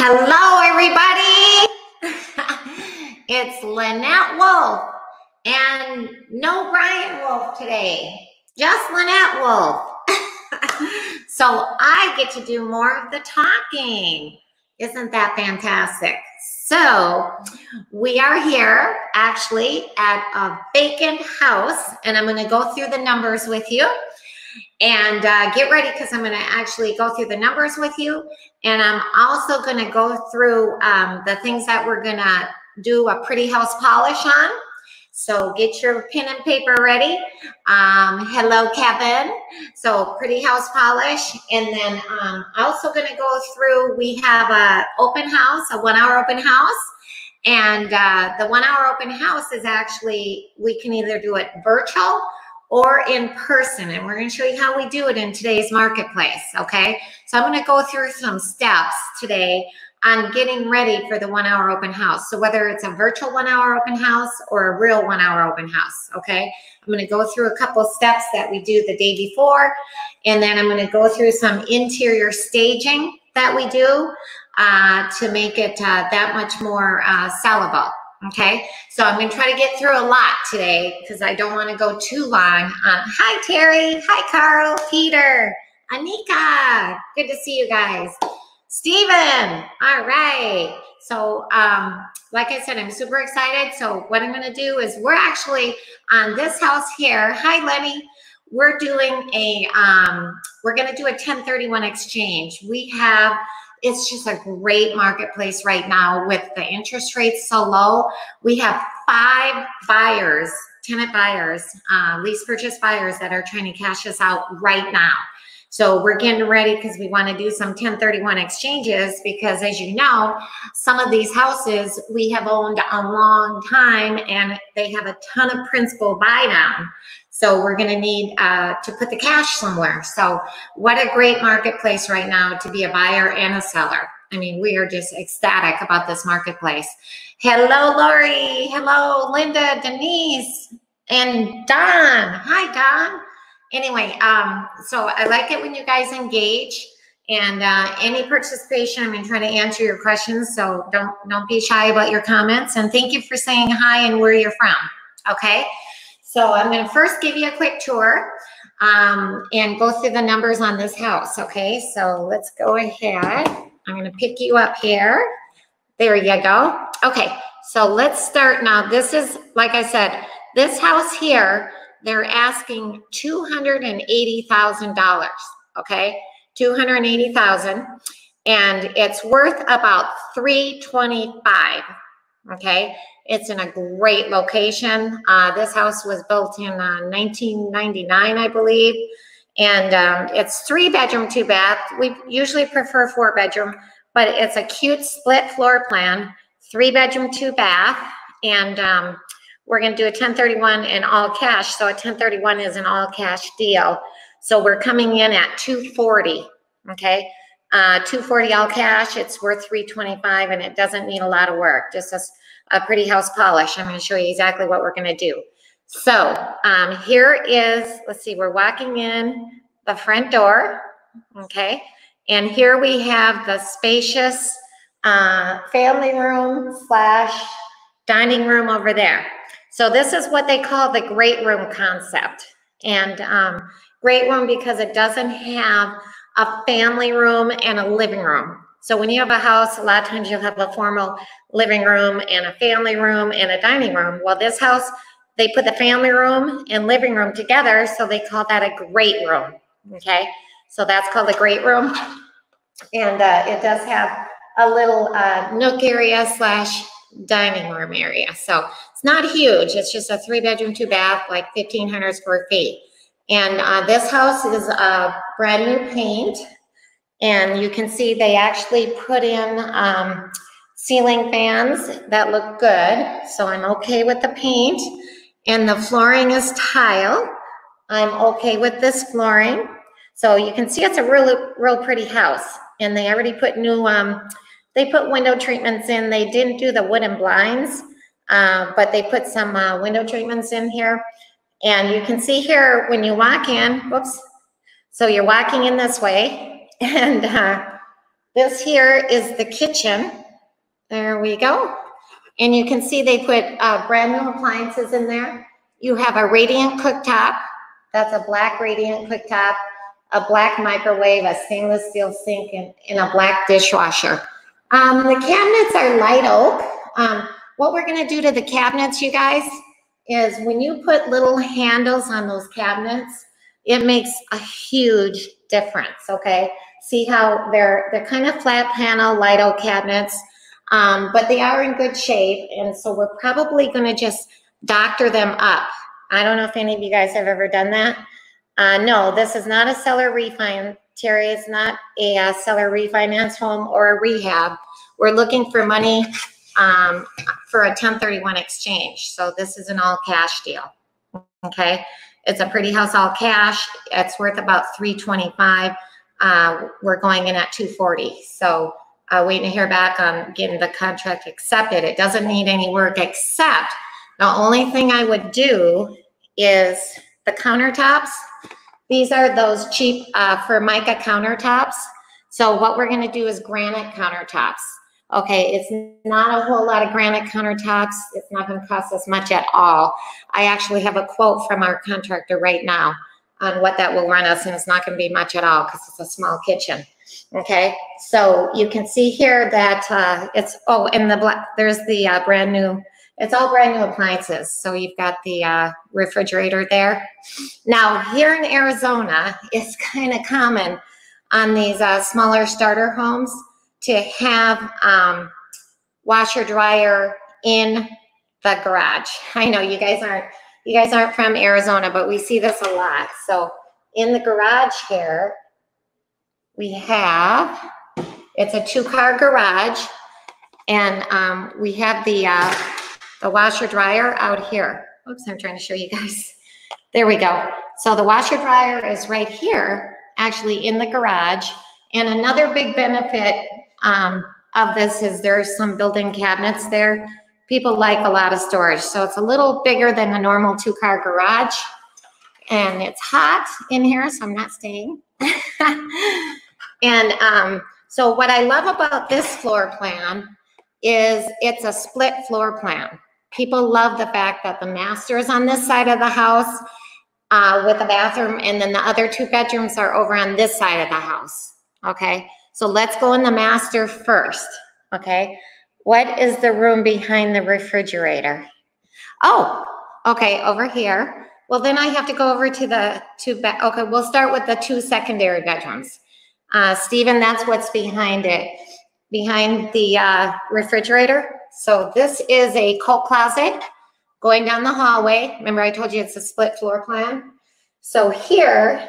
Hello, everybody. It's Lynette Wolff and no Brian Wolff today, just Lynette Wolff. So I get to do more of the talking. Isn't that fantastic? So we are here actually at a vacant house, and I'm going to go through the numbers with you and get ready, because I'm going to actually go through the numbers with you. And I'm also going to go through the things that we're going to do a pretty house polish on. So get your pen and paper ready. Hello, Kevin. So pretty house polish. And then I'm also going to go through, we have an open house, a 1 hour open house. And the 1 hour open house is actually, we can either do it virtual or in person. And we're going to show you how we do it in today's marketplace. Okay. So I'm going to go through some steps today on getting ready for the 1 hour open house. So whether it's a virtual 1 hour open house or a real 1 hour open house, okay? I'm gonna go through a couple steps that we do the day before, and then I'm gonna go through some interior staging that we do to make it that much more sellable, okay? So I'm gonna try to get through a lot today because I don't wanna go too long on, hi Terry, hi Carl, Peter, Anika, good to see you guys. Steven, all right. So like I said, I'm super excited. So what I'm gonna do is we're actually on this house here. Hi, Lenny. We're doing a, we're gonna do a 1031 exchange. We have, it's just a great marketplace right now with the interest rates so low. We have 5 buyers, tenant buyers, lease purchase buyers that are trying to cash us out right now. So we're getting ready because we want to do some 1031 exchanges because, as you know, some of these houses we have owned a long time and they have a ton of principal buy down. So we're going to need to put the cash somewhere. So what a great marketplace right now to be a buyer and a seller. I mean, we are just ecstatic about this marketplace. Hello, Lori. Hello, Linda, Denise, and Don. Hi, Don. Anyway, so I like it when you guys engage, and any participation, I'm going to try to answer your questions, so don't be shy about your comments, and thank you for saying hi and where you're from, okay? So I'm going to first give you a quick tour and go through the numbers on this house, okay? So let's go ahead. I'm going to pick you up here. There you go. Okay, so let's start now. This is, like I said, this house here, they're asking $280,000, okay? $280,000, and it's worth about $325,000, okay? It's in a great location. This house was built in 1999, I believe, and it's 3 bedroom, 2 bath. We usually prefer 4 bedroom, but it's a cute split floor plan, 3 bedroom, 2 bath, and we're going to do a 1031 in all cash. So a 1031 is an all cash deal. So we're coming in at $240,000, okay? $240,000 all cash. It's worth $325,000, and it doesn't need a lot of work. Just a pretty house polish. I'm going to show you exactly what we're going to do. So here is, let's see, we're walking in the front door, okay? And here we have the spacious family room / dining room over there. So this is what they call the great room concept. And great room because it doesn't have a family room and a living room. So when you have a house, a lot of times you'll have a formal living room and a family room and a dining room. Well, this house, they put the family room and living room together, so they call that a great room, okay? So that's called a great room. And it does have a little nook area / dining room area. So it's not huge. It's just a 3 bedroom, 2 bath, like 1,500 square feet. And this house is a brand new paint. And you can see they actually put in ceiling fans that look good. So I'm okay with the paint. And the flooring is tile. I'm okay with this flooring. So you can see it's a real pretty house. And they already put new, they put window treatments in. They didn't do the wooden blinds, but they put some window treatments in here. And you can see here when you walk in, whoops, so you're walking in this way, and This here is the kitchen. There we go. And you can see they put brand new appliances in there. You have a radiant cooktop. That's a black radiant cooktop, a black microwave, a stainless steel sink, and a black dishwasher. The cabinets are light oak. What we're gonna do to the cabinets, you guys, is when you put little handles on those cabinets, it makes a huge difference, okay? See how they're kind of flat panel, light oak cabinets, but they are in good shape, and so we're probably gonna just doctor them up. I don't know if any of you guys have ever done that. No, this is not a seller refinance. Terry, it's not a seller refinance home or a rehab. We're looking for money for a 1031 exchange. So this is an all cash deal, okay? It's a pretty house all cash. It's worth about $325. We're going in at $240. So waiting to hear back on getting the contract accepted. It doesn't need any work except the only thing I would do is the countertops. These are those cheap Formica countertops. So what we're gonna do is granite countertops. Okay, it's not a whole lot of granite countertops. It's not gonna cost us much at all. I actually have a quote from our contractor right now on what that will run us, and it's not gonna be much at all because it's a small kitchen. Okay, so you can see here that it's, oh, and the black, there's the brand new, it's all brand new appliances. So you've got the refrigerator there. Now here in Arizona, it's kind of common on these smaller starter homes to have washer dryer in the garage. I know you guys aren't from Arizona, but we see this a lot. So in the garage here, we have, it's a two-car garage, and we have the washer dryer out here. Oops, I'm trying to show you guys. There we go. So the washer dryer is right here, actually in the garage. And another big benefit of this is there's some built-in cabinets there. People like a lot of storage. So it's a little bigger than the normal two-car garage. And it's hot in here, so I'm not staying. And so what I love about this floor plan is it's a split floor plan. People love the fact that the master is on this side of the house with the bathroom, and then the other two bedrooms are over on this side of the house, okay? So let's go in the master first, okay? What is the room behind the refrigerator? Oh, okay, over here. Well, then I have to go over to the okay, we'll start with the two secondary bedrooms. Stephen, that's what's behind it. Behind the refrigerator. So this is a coat closet going down the hallway. Remember I told you it's a split floor plan? So here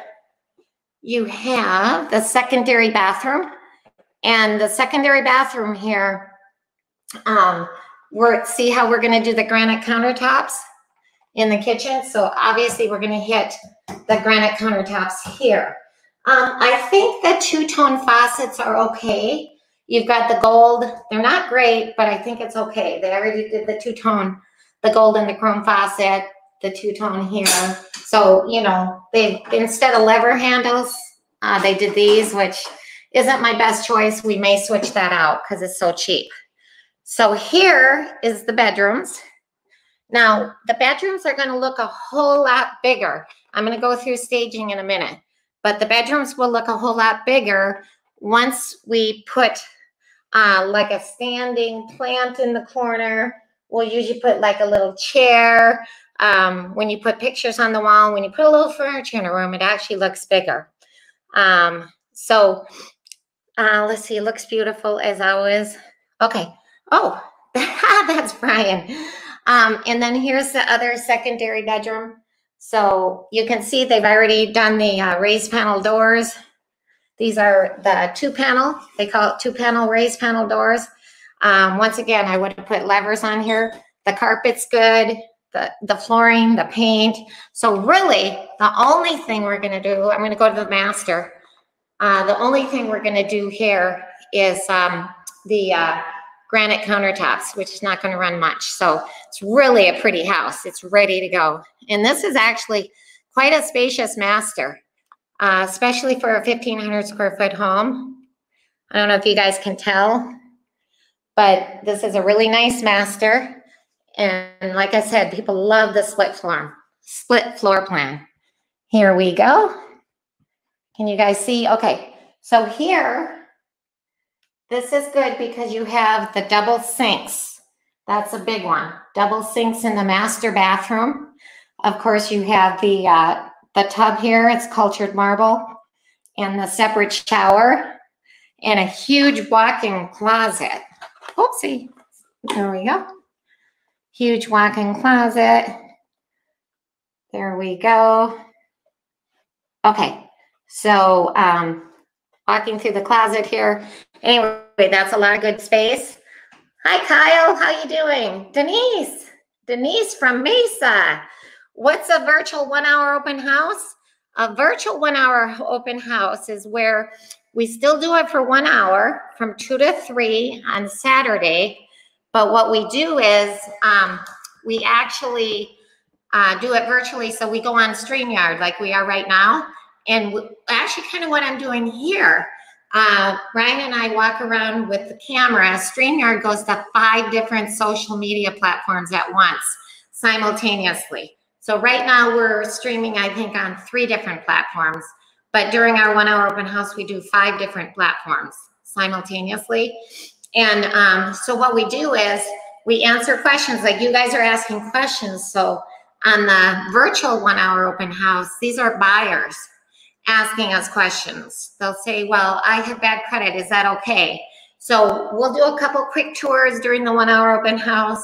you have the secondary bathroom, and the secondary bathroom here, we're, see how we're gonna do the granite countertops in the kitchen? So obviously we're gonna hit the granite countertops here. I think the two-tone faucets are okay. You've got the gold. They're not great, but I think it's okay. They already did the two-tone, the gold and the chrome faucet, the two-tone here. So, you know, they instead of lever handles, they did these, which isn't my best choice. We may switch that out because it's so cheap. So here is the bedrooms. Now, the bedrooms are going to look a whole lot bigger. I'm going to go through staging in a minute, but the bedrooms will look a whole lot bigger once we put like a standing plant in the corner. We'll usually put like a little chair. When you put pictures on the wall, when you put a little furniture in a room, it actually looks bigger. Let's see, it looks beautiful as always. Okay, oh, that's Brian. And then here's the other secondary bedroom. So you can see they've already done the raised panel doors. These are the two panel, they call it two panel raised panel doors. Once again, I would have put levers on here. The carpet's good, the flooring, the paint. So really, the only thing we're gonna do, I'm gonna go to the master. The only thing we're gonna do here is the granite countertops, which is not gonna run much. So it's really a pretty house. It's ready to go. And this is actually quite a spacious master. Especially for a 1,500 square foot home. I don't know if you guys can tell, but this is a really nice master. And like I said, people love the split floor plan. Here we go. Can you guys see? Okay, so here, this is good because you have the double sinks. That's a big one. Double sinks in the master bathroom. Of course, you have the tub here. It's cultured marble, and the separate shower, and a huge walk-in closet. Oopsie. There we go. Huge walk-in closet. There we go. Okay. So walking through the closet here. Anyway, that's a lot of good space. Hi, Kyle. How you doing? Denise. Denise from Mesa. What's a virtual one-hour open house? A virtual one-hour open house is where we still do it for 1 hour from 2 to 3 on Saturday. But what we do is we actually do it virtually. So we go on StreamYard like we are right now. And actually kind of what I'm doing here, Brian and I walk around with the camera. StreamYard goes to 5 different social media platforms at once, simultaneously. So right now we're streaming, I think, on 3 different platforms, but during our 1 hour open house, we do 5 different platforms simultaneously. And so what we do is we answer questions, like you guys are asking questions. So on the virtual 1 hour open house, these are buyers asking us questions. They'll say, well, I have bad credit, is that okay? So we'll do a couple quick tours during the 1 hour open house,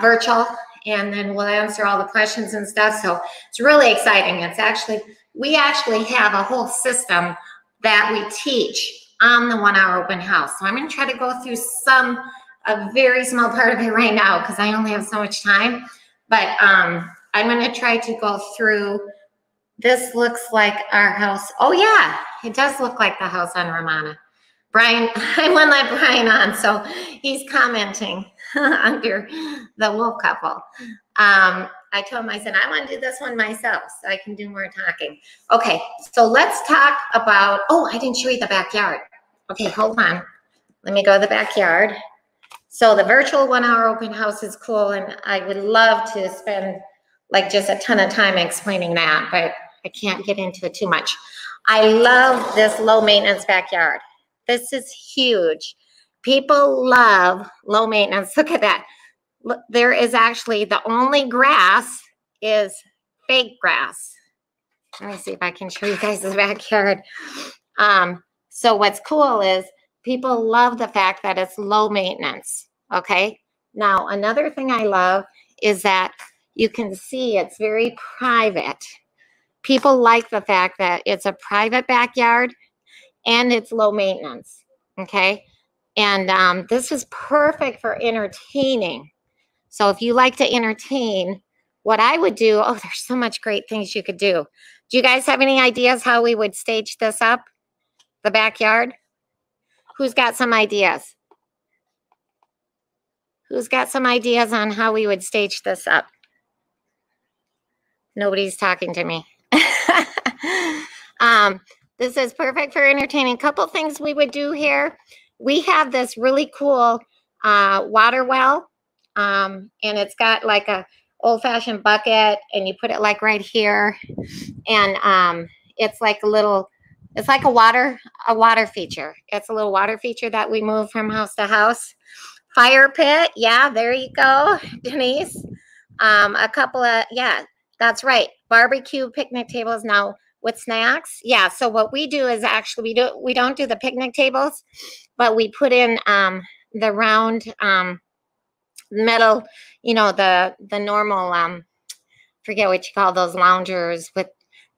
virtual, and then we'll answer all the questions and stuff. So it's really exciting. It's actually, we actually have a whole system that we teach on the 1 hour open house. So I'm gonna try to go through a very small part of it right now because I only have so much time. But I'm gonna try to go through, this looks like our house. Oh yeah, it does look like the house on Ramana. Brian, I wouldn't let Brian on, so he's commenting under the Wolff couple. I told him, I said, I want to do this one myself so I can do more talking. Okay, so let's talk about, oh, I didn't show you the backyard. Okay, hold on. Let me go to the backyard. So the virtual 1 hour open house is cool, and I would love to spend like just a ton of time explaining that, but I can't get into it too much. I love this low maintenance backyard. This is huge. People love low maintenance. Look at that. Look, there is actually the only grass is fake grass. Let me see if I can show you guys the backyard. So what's cool is people love the fact that it's low maintenance. Okay. Now, another thing I love is that you can see it's very private. People like the fact that it's a private backyard and it's low maintenance. Okay. And this is perfect for entertaining. So if you like to entertain, what I would do, oh, there's so much great things you could do. Do you guys have any ideas how we would stage this up, the backyard? Who's got some ideas? Who's got some ideas on how we would stage this up? Nobody's talking to me. This is perfect for entertaining. Couple things we would do here. We have this really cool water well, and it's got like a old-fashioned bucket, and you put it like right here, and it's like a little, it's like a water feature. It's a little water feature that we move from house to house. Fire pit, yeah, there you go, Denise. A couple of, yeah, that's right. Barbecue picnic tables now with snacks, yeah. So what we do is actually we don't do the picnic tables, but we put in the round metal, you know, the normal, forget what you call those loungers with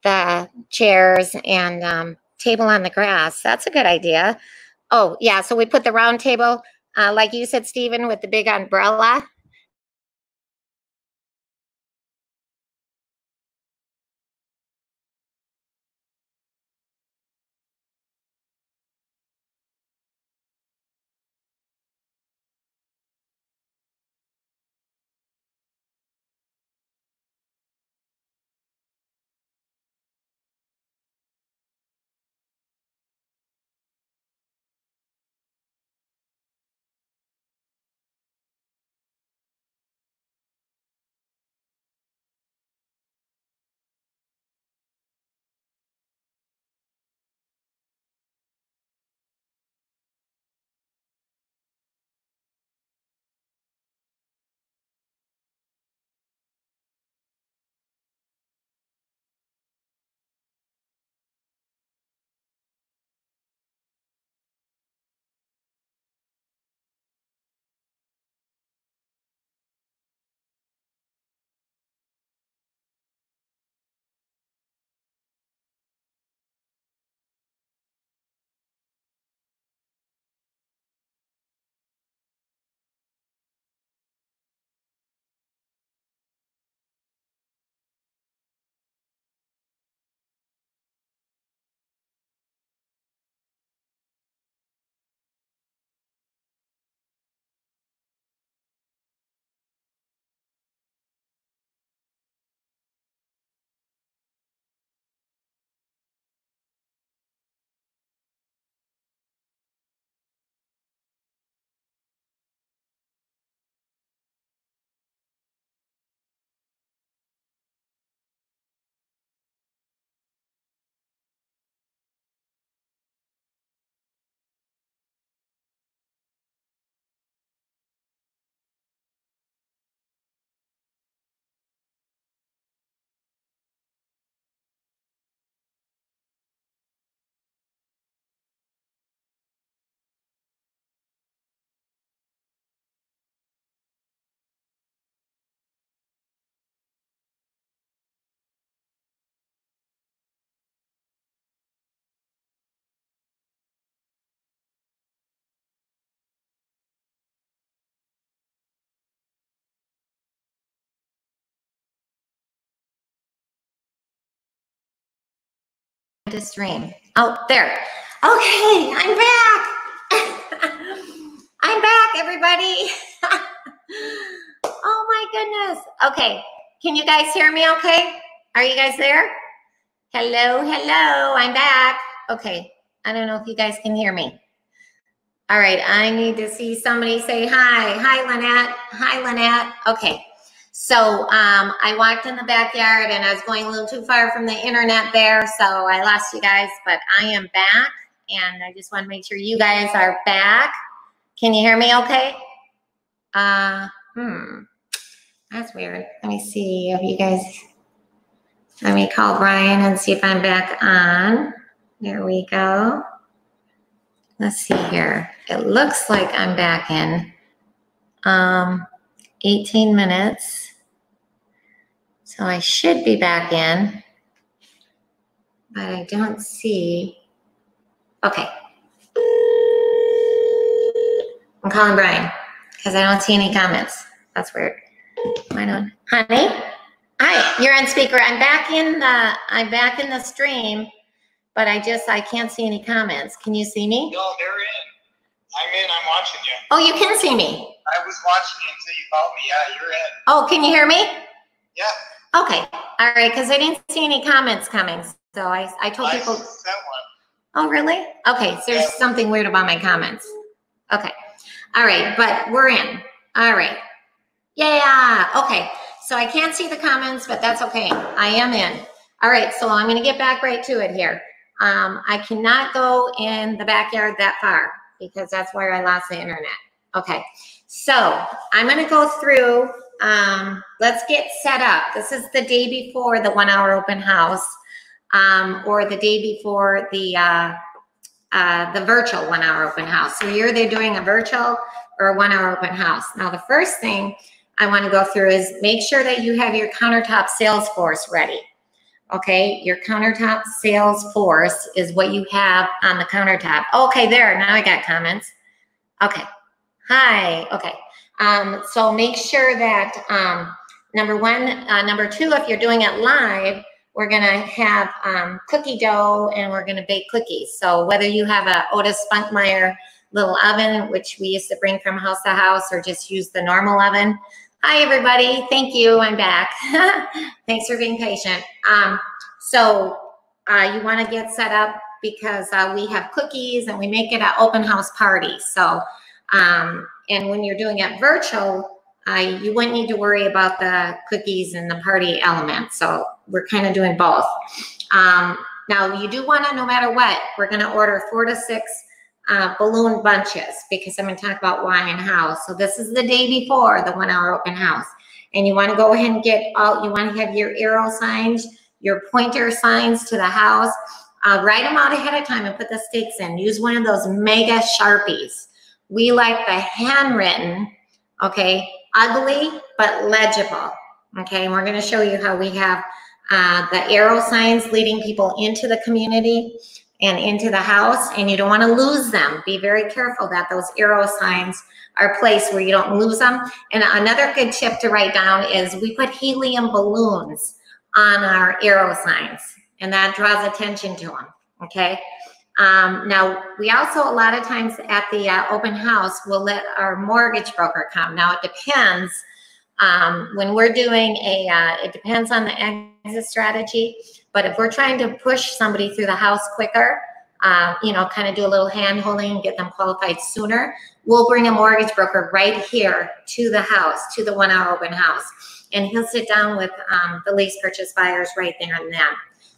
the chairs and table on the grass. That's a good idea. Oh, yeah, so we put the round table, like you said, Stephen, with the big umbrella. To stream. Oh, there. Okay, I'm back. I'm back, everybody. Oh my goodness. Okay, can you guys hear me okay? Are you guys there? Hello, hello, I'm back. Okay, I don't know if you guys can hear me. All right, I need to see somebody say hi. Hi, Lynette. Hi, Lynette. Okay. So I walked in the backyard and I was going a little too far from the internet there, so I lost you guys, but I am back and I just want to make sure you guys are back. Can you hear me okay? That's weird. Let me see if you guys, let me call Brian and see if I'm back on. There we go. Let's see here. It looks like I'm back in. 18 minutes. So I should be back in, but I don't see. Okay. I'm calling Brian because I don't see any comments. That's weird. Why not? Honey? Hi, you're on speaker. I'm back in the stream, but I can't see any comments. Can you see me? No, they're in. I'm in. I'm watching you. Oh, you can see me. I was watching you until you called me. Yeah, you're in. Oh, can you hear me? Yeah. Okay. All right, because I didn't see any comments coming, so I told people. I sent one. Oh, really? Okay, so there's something weird about my comments. Okay. All right, but we're in. All right. Yeah. Okay. So I can't see the comments, but that's okay. I am in. All right, so I'm going to get back right to it here. I cannot go in the backyard that far because that's where I lost the internet. Okay, so I'm going to go through, let's get set up. This is the day before the 1 hour open house, or the day before the virtual 1 hour open house. So you're either doing a virtual or a 1 hour open house. Now, the first thing I want to go through is make sure that you have your countertop sales force ready. Okay, your countertop sales force is what you have on the countertop. Okay, there, now I got comments. Okay. Hi, okay. So make sure that, number one, number two, if you're doing it live, we're gonna have cookie dough and we're gonna bake cookies. So whether you have a Otis Spunkmeyer little oven, which we used to bring from house to house, or just use the normal oven. Hi, everybody, thank you, I'm back. Thanks for being patient. You wanna get set up because we have cookies and we make it an open house party, so. And when you're doing it virtual, you wouldn't need to worry about the cookies and the party element. So we're kind of doing both. Now you do want to, no matter what, we're going to order 4 to 6 balloon bunches because I'm going to talk about why and how. So this is the day before the 1 hour open house. And you want to go ahead and get all, you want to have your arrow signs, your pointer signs to the house. Write them out ahead of time and put the stakes in. Use one of those mega Sharpies. We like the handwritten, okay, ugly but legible, okay? And we're going to show you how we have the arrow signs leading people into the community and into the house, and you don't want to lose them. Be very careful that those arrow signs are placed where you don't lose them. And another good tip to write down is we put helium balloons on our arrow signs, and that draws attention to them, okay? Now, we also, a lot of times at the open house, we'll let our mortgage broker come. Now, it depends when we're doing a, it depends on the exit strategy, but if we're trying to push somebody through the house quicker, you know, kind of do a little hand holding and get them qualified sooner, we'll bring a mortgage broker right here to the house, to the 1 hour open house, and he'll sit down with the lease purchase buyers right there and then.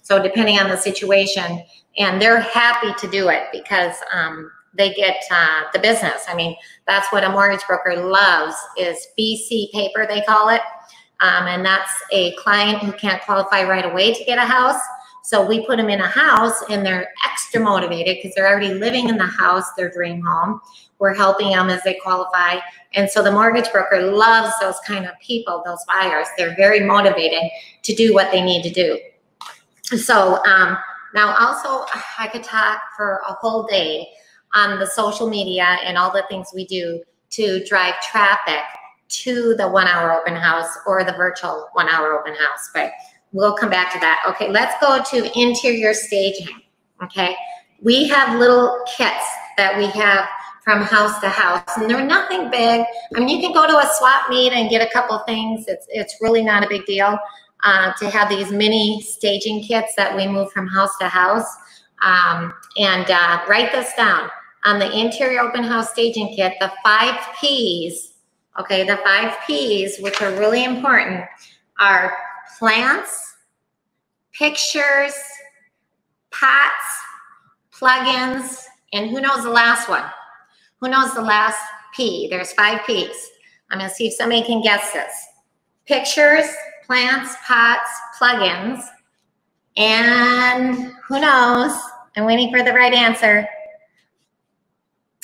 So depending on the situation, and they're happy to do it because they get the business. I mean, that's what a mortgage broker loves is BC paper, they call it. And that's a client who can't qualify right away to get a house. So we put them in a house and they're extra motivated because they're already living in the house, their dream home. We're helping them as they qualify. And so the mortgage broker loves those kind of people, those buyers. They're very motivated to do what they need to do. So, now, also, I could talk for a whole day on the social media and all the things we do to drive traffic to the 1 hour open house or the virtual 1 hour open house, but We'll come back to that. Okay, let's go to interior staging. Okay, we have little kits that we have from house to house, and they're nothing big. I mean, you can go to a swap meet and get a couple things. It's really not a big deal to have these mini staging kits that we move from house to house. Write this down. On the interior open house staging kit, the 5 Ps, okay, the 5 Ps, which are really important, are plants, pictures, pots, plugins, and who knows the last one? Who knows the last P? There's 5 Ps. I'm gonna see if somebody can guess this. Pictures, plants, pots, plugins, and who knows? I'm waiting for the right answer.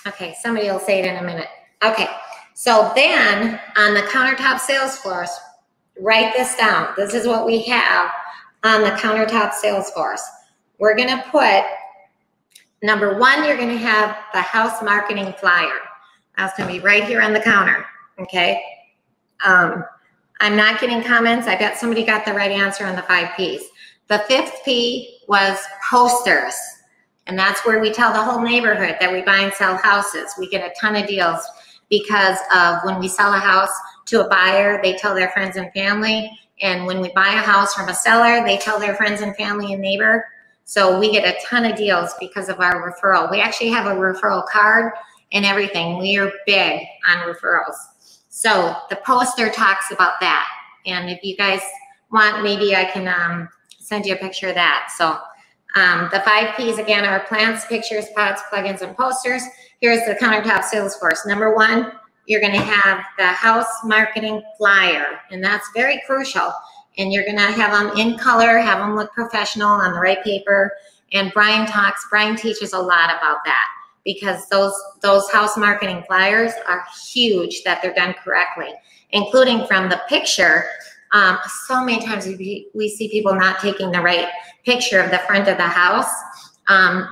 Okay, somebody will say it in a minute. Okay, so then on the countertop sales force, write this down. This is what we have on the countertop sales force. We're gonna put, number one, you're gonna have the house marketing flyer. That's gonna be right here on the counter, okay? I'm not getting comments. I bet somebody got the right answer on the 5 Ps. The 5th P was posters. And that's where we tell the whole neighborhood that we buy and sell houses. We get a ton of deals because of when we sell a house to a buyer, they tell their friends and family. And when we buy a house from a seller, they tell their friends and family and neighbor. So we get a ton of deals because of our referral. We actually have a referral card and everything. We are big on referrals. So the poster talks about that. And if you guys want, maybe I can send you a picture of that. So. The 5 Ps, again, are plants, pictures, pots, plugins, and posters. Here's the countertop sales force. Number one, you're going to have the house marketing flyer, and that's very crucial. And you're going to have them in color, have them look professional on the right paper. And Brian teaches a lot about that because those house marketing flyers are huge that they're done correctly, including from the picture. So many times we see people not taking the right picture of the front of the house.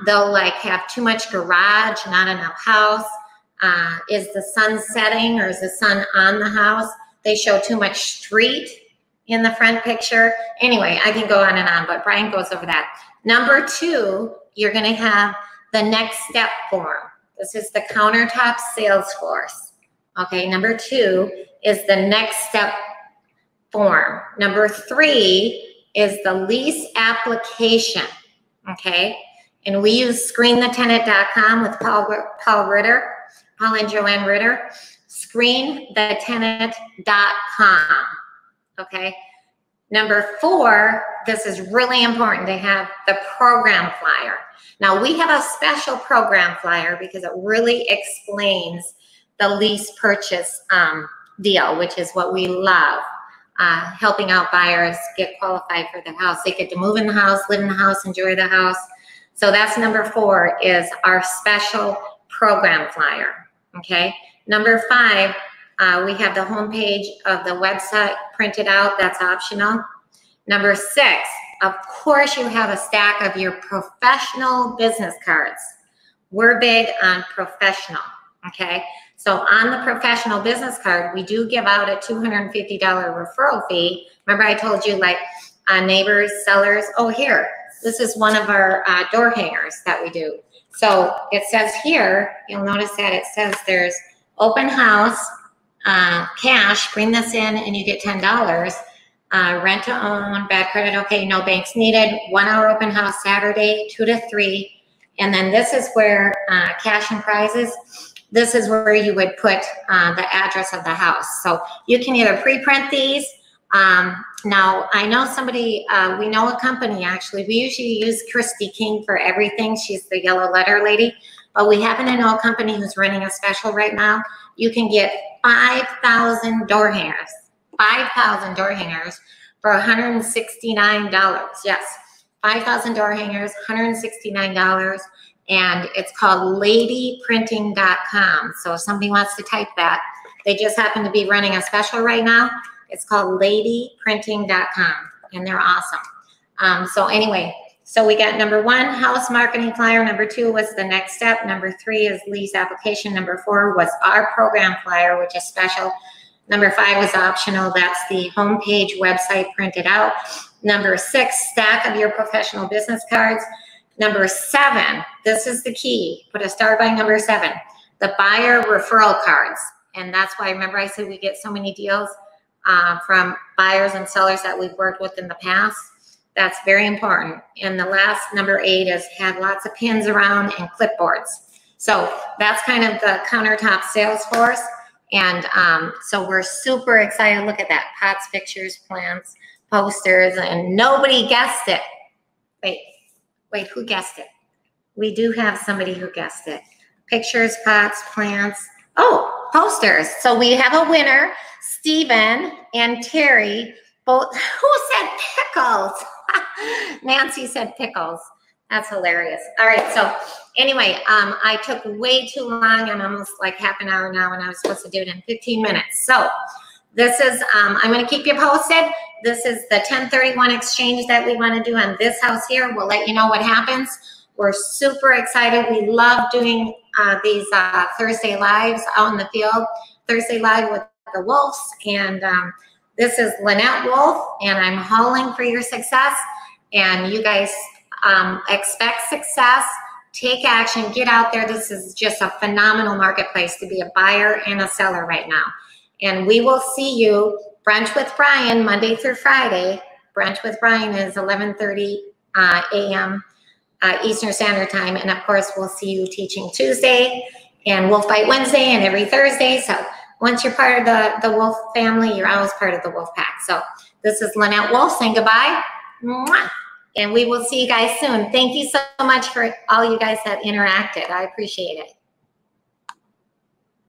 They'll like have too much garage, not enough house. Is the sun setting or is the sun on the house? They show too much street in the front picture. Anyway, I can go on and on, but Brian goes over that. Number two, you're going to have the next step form. This is the countertop sales force. Okay, number two is the next step form. Number three is the lease application, okay? And we use screenthetenant.com with Paul Ritter, Paul and Joanne Ritter, screenthetenant.com, okay? Number four, this is really important to have the program flyer. Now we have a special program flyer because it really explains the lease purchase deal, which is what we love. Helping out buyers get qualified for the house. They get to move in the house, live in the house, enjoy the house. So that's number four is our special program flyer, okay? Number five, we have the homepage of the website printed out. That's optional. Number six, of course you have a stack of your professional business cards. We're big on professional, okay? So on the professional business card, we do give out a $250 referral fee. Remember I told you like neighbors, sellers, oh here, this is one of our door hangers that we do. So it says here, you'll notice that it says there's open house, cash, bring this in and you get $10, rent to own, bad credit, okay, no banks needed, 1 hour open house Saturday, 2 to 3. And then this is where cash and prizes, this is where you would put the address of the house. So you can either pre-print these. Now, I know somebody, we know a company actually, we usually use Christy King for everything. She's the yellow letter lady, but we happen to know a company who's running a special right now. You can get 5,000 door hangers, 5,000 door hangers for $169. Yes, 5,000 door hangers, $169. And it's called ladyprinting.com. So if somebody wants to type that, they just happen to be running a special right now. It's called ladyprinting.com, and they're awesome. So anyway, so we got number one, house marketing flyer. Number two was the next step. Number three is lease application. Number four was our program flyer, which is special. Number 5 is optional. That's the homepage website printed out. Number 6, stack of your professional business cards. Number 7, this is the key. Put a star by number 7, the buyer referral cards. And that's why, remember I said we get so many deals from buyers and sellers that we've worked with in the past. That's very important. And the last, number 8, is have lots of pins around and clipboards. So that's kind of the countertop sales force. And so we're super excited. Look at that, pots, pictures, plants, posters, and nobody guessed it. Wait, who guessed it? We do have somebody who guessed it. Pictures, pots, plants, oh, posters. So we have a winner, Stephen and Terry, both, who said pickles? Nancy said pickles. That's hilarious. All right, so anyway, I took way too long. I'm almost like half an hour now, and I was supposed to do it in 15 minutes. So this is, I'm going to keep you posted. This is the 1031 exchange that we want to do on this house here. We'll let you know what happens. We're super excited. We love doing these Thursday Lives out in the field, Thursday Live with the Wolffs. And this is Lynette Wolff, and I'm hauling for your success. And you guys expect success, take action, get out there. This is just a phenomenal marketplace to be a buyer and a seller right now. And we will see you, Brunch with Brian, Monday through Friday. Brunch with Brian is 11:30 a.m. Eastern Standard Time. And of course, we'll see you teaching Tuesday and Wolff Bite Wednesday and every Thursday. So once you're part of the Wolff family, you're always part of the Wolff Pack. So this is Lynette Wolff saying goodbye. Mwah! And we will see you guys soon. Thank you so much for all you guys that interacted. I appreciate it.